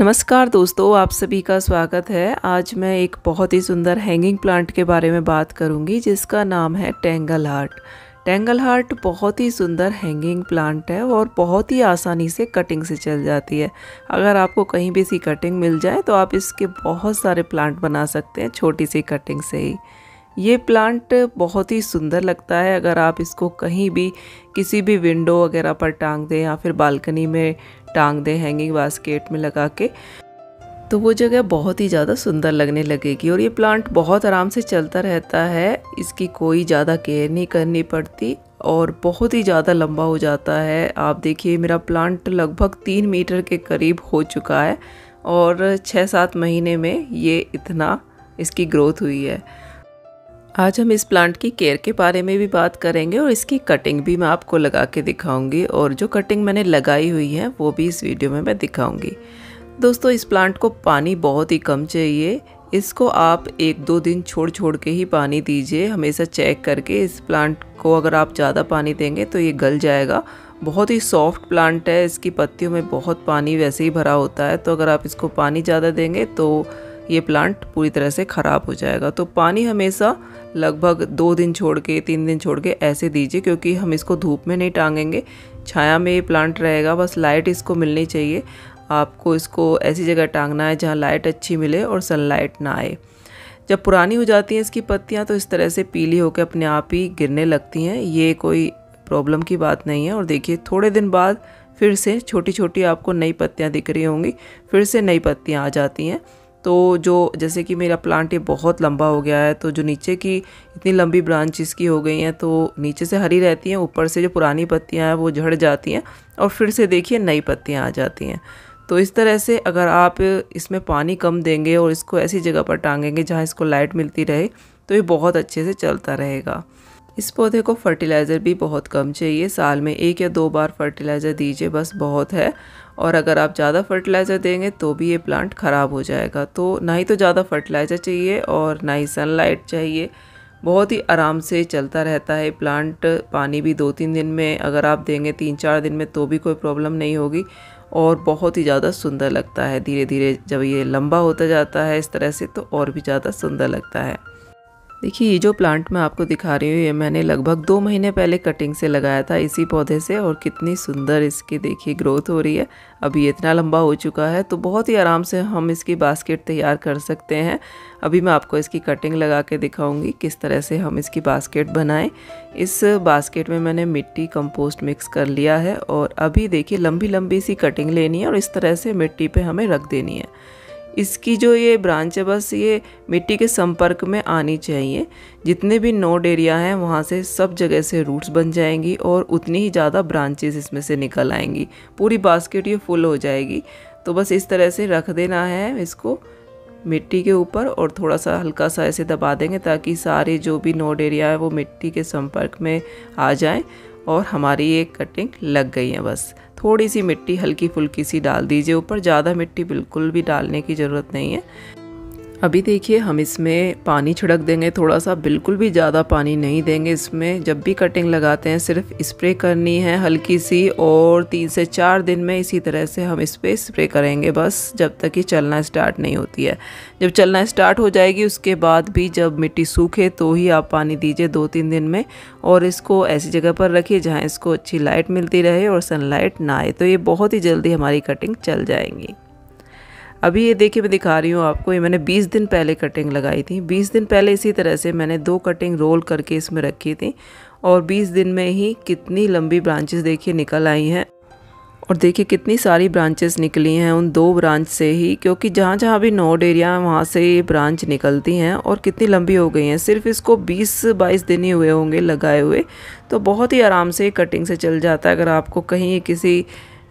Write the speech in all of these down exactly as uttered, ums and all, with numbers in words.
नमस्कार दोस्तों, आप सभी का स्वागत है। आज मैं एक बहुत ही सुंदर हैंगिंग प्लांट के बारे में बात करूंगी जिसका नाम है टेंगल हार्ट। टेंगल हार्ट बहुत ही सुंदर हैंगिंग प्लांट है और बहुत ही आसानी से कटिंग से चल जाती है। अगर आपको कहीं भी सी कटिंग मिल जाए तो आप इसके बहुत सारे प्लांट बना सकते हैं छोटी सी कटिंग से ही। ये प्लांट बहुत ही सुंदर लगता है। अगर आप इसको कहीं भी किसी भी विंडो वगैरह पर टांग दें या फिर बालकनी में टांग दें, हैंगिंग बास्केट में लगा के, तो वो जगह बहुत ही ज़्यादा सुंदर लगने लगेगी। और ये प्लांट बहुत आराम से चलता रहता है, इसकी कोई ज़्यादा केयर नहीं करनी पड़ती और बहुत ही ज़्यादा लंबा हो जाता है। आप देखिए, मेरा प्लांट लगभग तीन मीटर के करीब हो चुका है और छः सात महीने में ये इतना इसकी ग्रोथ हुई है। आज हम इस प्लांट की केयर के बारे में भी बात करेंगे और इसकी कटिंग भी मैं आपको लगा के दिखाऊंगी और जो कटिंग मैंने लगाई हुई है वो भी इस वीडियो में मैं दिखाऊंगी। दोस्तों, इस प्लांट को पानी बहुत ही कम चाहिए। इसको आप एक दो दिन छोड़ छोड़ के ही पानी दीजिए, हमेशा चेक करके। इस प्लांट को अगर आप ज़्यादा पानी देंगे तो ये गल जाएगा। बहुत ही सॉफ्ट प्लांट है, इसकी पत्तियों में बहुत पानी वैसे ही भरा होता है, तो अगर आप इसको पानी ज़्यादा देंगे तो ये प्लांट पूरी तरह से ख़राब हो जाएगा। तो पानी हमेशा लगभग दो दिन छोड़ के, तीन दिन छोड़ के ऐसे दीजिए, क्योंकि हम इसको धूप में नहीं टांगेंगे, छाया में ये प्लांट रहेगा। बस लाइट इसको मिलनी चाहिए। आपको इसको ऐसी जगह टांगना है जहाँ लाइट अच्छी मिले और सनलाइट ना आए। जब पुरानी हो जाती हैं इसकी पत्तियाँ तो इस तरह से पीली होकर अपने आप ही गिरने लगती हैं। ये कोई प्रॉब्लम की बात नहीं है। और देखिए, थोड़े दिन बाद फिर से छोटी छोटी आपको नई पत्तियाँ दिख रही होंगी, फिर से नई पत्तियाँ आ जाती हैं। तो जो जैसे कि मेरा प्लांट ये बहुत लंबा हो गया है, तो जो नीचे की इतनी लंबी ब्रांच इसकी हो गई हैं तो नीचे से हरी रहती हैं, ऊपर से जो पुरानी पत्तियां हैं वो झड़ जाती हैं और फिर से देखिए नई पत्तियां आ जाती हैं। तो इस तरह से अगर आप इसमें पानी कम देंगे और इसको ऐसी जगह पर टांगेंगे जहाँ इसको लाइट मिलती रहे तो ये बहुत अच्छे से चलता रहेगा। इस पौधे को फर्टिलाइज़र भी बहुत कम चाहिए। साल में एक या दो बार फर्टिलाइज़र दीजिए, बस बहुत है। और अगर आप ज़्यादा फर्टिलाइज़र देंगे तो भी ये प्लांट ख़राब हो जाएगा। तो ना ही तो ज़्यादा फर्टिलाइज़र चाहिए और ना ही सनलाइट चाहिए। बहुत ही आराम से चलता रहता है प्लांट। पानी भी दो तीन दिन में अगर आप देंगे, तीन चार दिन में, तो भी कोई प्रॉब्लम नहीं होगी और बहुत ही ज़्यादा सुंदर लगता है। धीरे धीरे जब ये लंबा होता जाता है इस तरह से तो और भी ज़्यादा सुंदर लगता है। देखिए, ये जो प्लांट मैं आपको दिखा रही हूँ ये मैंने लगभग दो महीने पहले कटिंग से लगाया था इसी पौधे से, और कितनी सुंदर इसकी देखिए ग्रोथ हो रही है। अभी ये इतना लंबा हो चुका है तो बहुत ही आराम से हम इसकी बास्केट तैयार कर सकते हैं। अभी मैं आपको इसकी कटिंग लगा के दिखाऊंगी किस तरह से हम इसकी बास्केट बनाएं। इस बास्केट में मैंने मिट्टी कंपोस्ट मिक्स कर लिया है और अभी देखिए लंबी लंबी सी कटिंग लेनी है और इस तरह से मिट्टी पर हमें रख देनी है। इसकी जो ये ब्रांच है बस ये मिट्टी के संपर्क में आनी चाहिए। जितने भी नोड एरिया हैं वहाँ से सब जगह से रूट्स बन जाएंगी और उतनी ही ज़्यादा ब्रांचेस इसमें से निकल आएंगी। पूरी बास्केट ये फुल हो जाएगी। तो बस इस तरह से रख देना है इसको मिट्टी के ऊपर और थोड़ा सा हल्का सा ऐसे दबा देंगे ताकि सारे जो भी नोड एरिया है वो मिट्टी के संपर्क में आ जाएँ। और हमारी ये कटिंग लग गई है। बस थोड़ी सी मिट्टी हल्की फुल्की सी डाल दीजिए ऊपर, ज़्यादा मिट्टी बिल्कुल भी डालने की ज़रूरत नहीं है। अभी देखिए हम इसमें पानी छिड़क देंगे थोड़ा सा, बिल्कुल भी ज़्यादा पानी नहीं देंगे इसमें। जब भी कटिंग लगाते हैं सिर्फ स्प्रे करनी है हल्की सी और तीन से चार दिन में इसी तरह से हम इस पर स्प्रे करेंगे बस, जब तक ये चलना स्टार्ट नहीं होती है। जब चलना स्टार्ट हो जाएगी उसके बाद भी जब मिट्टी सूखे तो ही आप पानी दीजिए दो तीन दिन में। और इसको ऐसी जगह पर रखिए जहाँ इसको अच्छी लाइट मिलती रहे और सनलाइट ना आए, तो ये बहुत ही जल्दी हमारी कटिंग चल जाएंगी। अभी ये देखिए मैं दिखा रही हूँ आपको, ये मैंने बीस दिन पहले कटिंग लगाई थी। बीस दिन पहले इसी तरह से मैंने दो कटिंग रोल करके इसमें रखी थी और बीस दिन में ही कितनी लंबी ब्रांचेस देखिए निकल आई हैं। और देखिए कितनी सारी ब्रांचेस निकली हैं उन दो ब्रांच से ही, क्योंकि जहाँ जहाँ भी नोड एरिया है वहाँ से ये ब्रांच निकलती हैं और कितनी लंबी हो गई हैं। सिर्फ इसको बीस बाईस दिन ही हुए होंगे लगाए हुए। तो बहुत ही आराम से कटिंग से चल जाता है। अगर आपको कहीं किसी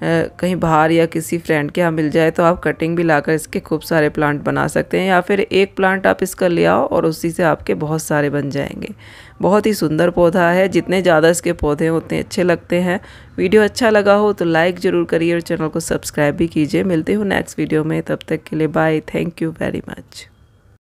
कहीं बाहर या किसी फ्रेंड के यहाँ मिल जाए तो आप कटिंग भी लाकर इसके खूब सारे प्लांट बना सकते हैं, या फिर एक प्लांट आप इसका ले आओ और उसी से आपके बहुत सारे बन जाएंगे। बहुत ही सुंदर पौधा है। जितने ज़्यादा इसके पौधे उतने अच्छे लगते हैं। वीडियो अच्छा लगा हो तो लाइक ज़रूर करिए और चैनल को सब्सक्राइब भी कीजिए। मिलते हो नेक्स्ट वीडियो में, तब तक के लिए bye. Thank you very much.